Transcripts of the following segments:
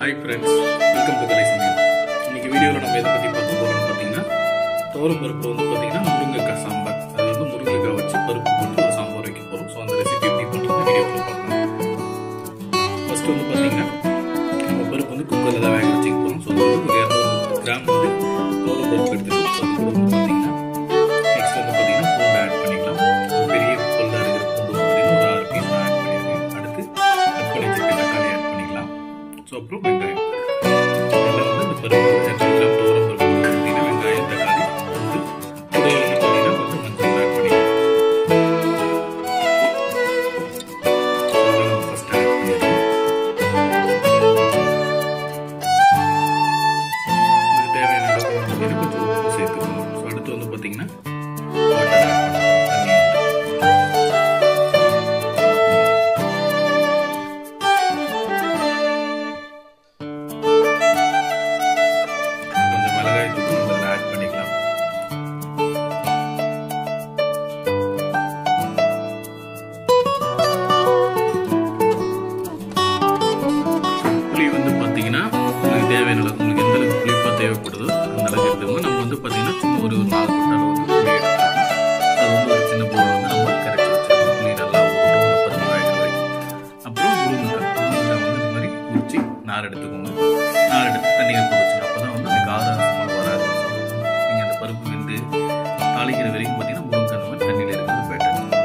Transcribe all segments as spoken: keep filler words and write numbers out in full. Hi friends, welcome to Kalai Samayal. இன்னைக்கு வீடியோவில் நம்ம எதை பற்றி பார்க்க போகிறோம்னு பார்த்தீங்கன்னா, துவரம் பருப்பு வந்து பார்த்தீங்கன்னா முருங்கைக்காய் சாம்பார். அது வந்து முருங்கைக்காய் வச்சு பருப்பு போட்டு ஒரு சாம்பார் வைக்க போகிறோம். ஸோ அந்த ரெசிபி எப்படி பண்ணுறது வீடியோவில் பார்க்கலாம். ஃபர்ஸ்ட் வந்து பார்த்தீங்கன்னா நம்ம பருப்பு வந்து குக்கரில் தான் வேக வச்சுக்க போகிறோம். ஸோ ஒரு இரநூறு கிராம் வந்து துவரம் பருப்பு எடுத்துக்கணும். ஸோ அது வந்து பார்த்தீங்கன்னா நெக்ஸ்ட் வந்து பார்த்தீங்கன்னா பூண்டு ஆட் பண்ணிக்கலாம். பெரிய பல்லாக இருக்கிற பூண்டு பார்த்தீங்கன்னா ஒரு ஆறு பீஸ் ஆட் பண்ணிடுங்க. அடுத்து கட் பண்ணி வச்சுருக்க தக்காளி ஆட் பண்ணிக்கலாம். ஸோ அப்புறம் தேவையான அளவுக்கு உங்களுக்கு எந்த அளவுக்கு புளிப்பாக தேவைப்படுதோ அந்த அளவுக்கு எடுத்துக்கோங்க. நம்ம வந்து பார்த்தீங்கன்னா சும்மா ஒரு ஒரு நாலு கொண்ட அளவுக்கு புளி எடுத்துக்கோங்க. அது வந்து ஒரு சின்ன பொருள் வந்து நம்ம கரெக்டாக வச்சுருக்கோம். புளி நல்லா ஒரு பத்து நாளாக. அப்புறம் முருங்கைக்காய் முருங்கைக்காய் வந்து இந்த மாதிரி உரிச்சி நார் எடுத்துக்கோங்க. நார் எடுத்து தண்ணியில் போட்டுச்சுங்க. அப்போ தான் வந்து அந்த காரம் வராது. நீங்கள் அந்த பருப்பு வந்து தாளிக்கிற வரைக்கும் பார்த்தீங்கன்னா முருங்கைக்காய் அந்த மாதிரி தண்ணியில் இருக்கிறது பெட்டர்.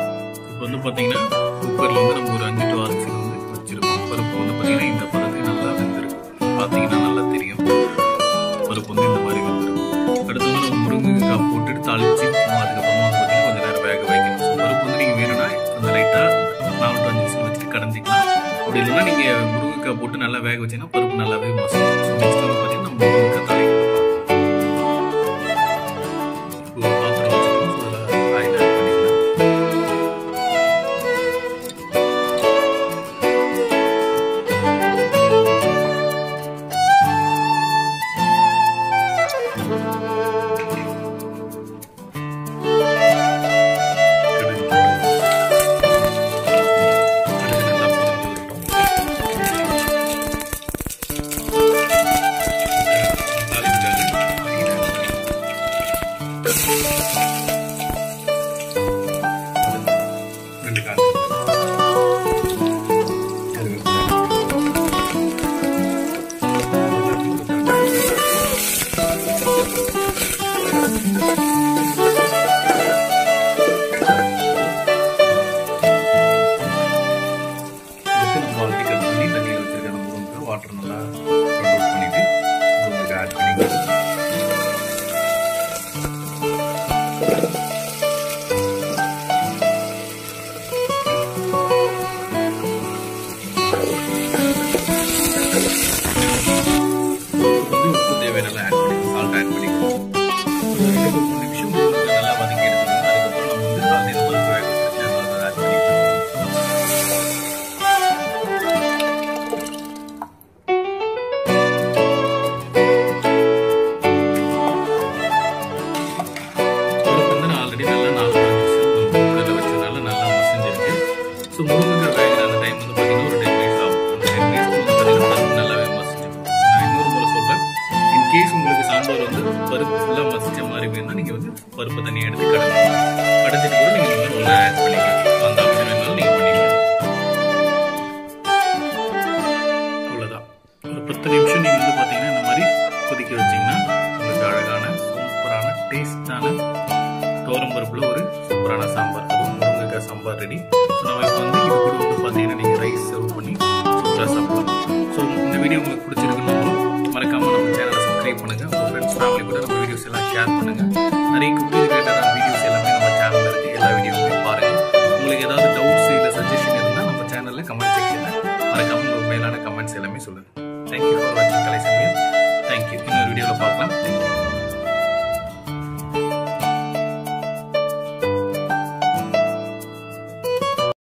இப்போ வந்து பார்த்தீங்கன்னா குக்கரில் வந்து நம்ம ஒரு அஞ்சு டு ஆறு வந்து வச்சுருக்கோம். பருப்பு வந்து பார்த்தீங்கன்னா இந்த பதத்துக்கு நல்லா வெந்திருக்கு. பார்த்தீங்கன்னா நல்லா தெரியும் பருப்பு வந்து இந்த மாதிரி வந்துடும். அடுத்து வந்து நம்ம முருங்கைக்காய் போட்டுட்டு தாளிச்சு அதுக்கப்புறமா வந்து பார்த்தீங்கன்னா கொஞ்சம் நேரம் வேக வைக்கணும். ஸோ பருப்பு வந்து நீங்கள் வேணும்னா கொஞ்சம் லைட்டாக நாலு டு அஞ்சு நிமிஷம் வச்சுட்டு கடைஞ்சிக்கலாம். அப்படி இல்லைன்னா நீங்கள் முருங்கைக்காய் போட்டு நல்லா வேக வச்சிங்கன்னா பருப்பு நல்லாவே மசிக்கும். ஸோ நெக்ஸ்ட் வந்து பார்த்தீங்கன்னா நம்ம முருங்கைக்காய் தாளிக்கலாம். பருப்பு ஃபுல்லாக மசிச்ச மாதிரி வேணும்னா நீங்கள் வந்து பருப்பு தண்ணியை எடுத்து கடைஞ்சிக்கலாம். கடைஞ்சிட்டு கூட நீங்கள் வந்து ஒன்றா ஆட் பண்ணிக்கலாம். அந்த ஆப்ஷன் வேணாலும் நீங்கள் பண்ணிக்கலாம். அவ்வளோதான். ஒரு பத்து நிமிஷம் நீங்கள் வந்து பார்த்தீங்கன்னா இந்த மாதிரி கொதிக்க வச்சிங்கன்னா உங்களுக்கு அழகான சூப்பரான டேஸ்டான துவரம் பருப்பில் ஒரு சூப்பரான சாம்பார், அதுவும் முருங்கைக்காய் சாம்பார் ரெடி. ஸோ நம்ம இப்போ வந்து இது கூட வந்து பார்த்தீங்கன்னா நீங்கள் ரைஸ் சர்வ் பண்ணி சூப்பராக சாப்பிடலாம். ஸோ இந்த வீடியோ உங்களுக்கு பிடிச்சிருக்குன்னா மறக்காமல் நம்ம சேனலை சப்ஸ்கிரைப் பண்ணுங்கள். உங்கள் ஃப்ரெண்ட்ஸ் ஃபேமிலி கூட நம்ம வீடியோஸ் எல்லாம் ஷேர் பண்ணுங்கள். நிறைய குக்கிங் ரிலேட்டடான வீடியோஸ் எல்லாமே நம்ம சேனலில் இருக்குது. எல்லா வீடியோவுமே பாருங்கள். உங்களுக்கு ஏதாவது டவுட்ஸ் இல்லை சஜஷன் இருந்தால் நம்ம சேனலில் கமெண்ட் செக்ஷனில் மறக்காமல் உங்கள் மேலான கமெண்ட்ஸ் எல்லாமே சொல்லுங்கள். தேங்க்யூ ஃபார் வாட்சிங் கலை சமையல். தேங்க்யூ. இன்னொரு வீடியோவில் பார்க்கலாம். தேங்க்யூ.